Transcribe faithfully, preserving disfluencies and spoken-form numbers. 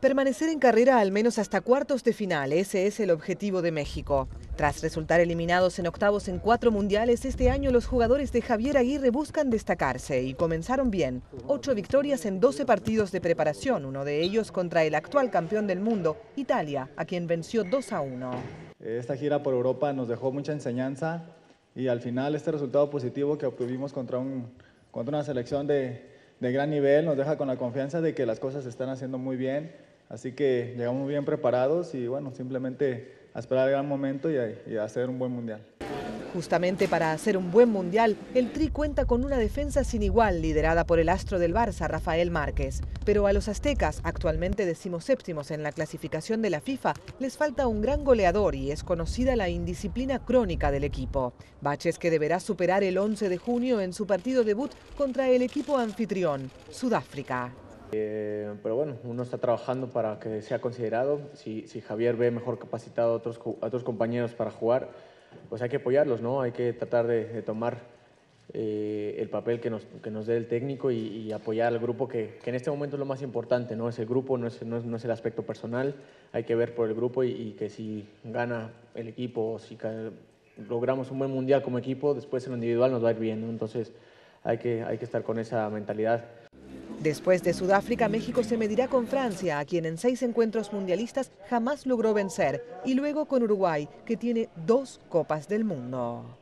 Permanecer en carrera al menos hasta cuartos de final, ese es el objetivo de México. Tras resultar eliminados en octavos en cuatro mundiales, este año los jugadores de Javier Aguirre buscan destacarse y comenzaron bien. Ocho victorias en doce partidos de preparación, uno de ellos contra el actual campeón del mundo, Italia, a quien venció dos a uno. Esta gira por Europa nos dejó mucha enseñanza y al final este resultado positivo que obtuvimos contra, un, contra una selección de, de gran nivel nos deja con la confianza de que las cosas se están haciendo muy bien. Así que llegamos bien preparados y bueno, simplemente a esperar el gran momento y a, y a hacer un buen mundial. Justamente para hacer un buen mundial, el Tri cuenta con una defensa sin igual, liderada por el astro del Barça, Rafael Márquez. Pero a los aztecas, actualmente decimoséptimos en la clasificación de la FIFA, les falta un gran goleador y es conocida la indisciplina crónica del equipo. Baches que deberá superar el once de junio en su partido debut contra el equipo anfitrión, Sudáfrica. Eh, pero bueno, uno está trabajando para que sea considerado. Si, si Javier ve mejor capacitado a otros, a otros compañeros para jugar, pues hay que apoyarlos, ¿no? Hay que tratar de, de tomar eh, el papel que nos, que nos dé el técnico y, y apoyar al grupo, que, que en este momento es lo más importante, ¿no? Es el grupo, no es, no es, no es el aspecto personal. Hay que ver por el grupo y, y que si gana el equipo, si logramos un buen mundial como equipo, después en lo individual nos va a ir bien, ¿no? Entonces hay que, hay que estar con esa mentalidad. Después de Sudáfrica, México se medirá con Francia, a quien en seis encuentros mundialistas jamás logró vencer, y luego con Uruguay, que tiene dos Copas del Mundo.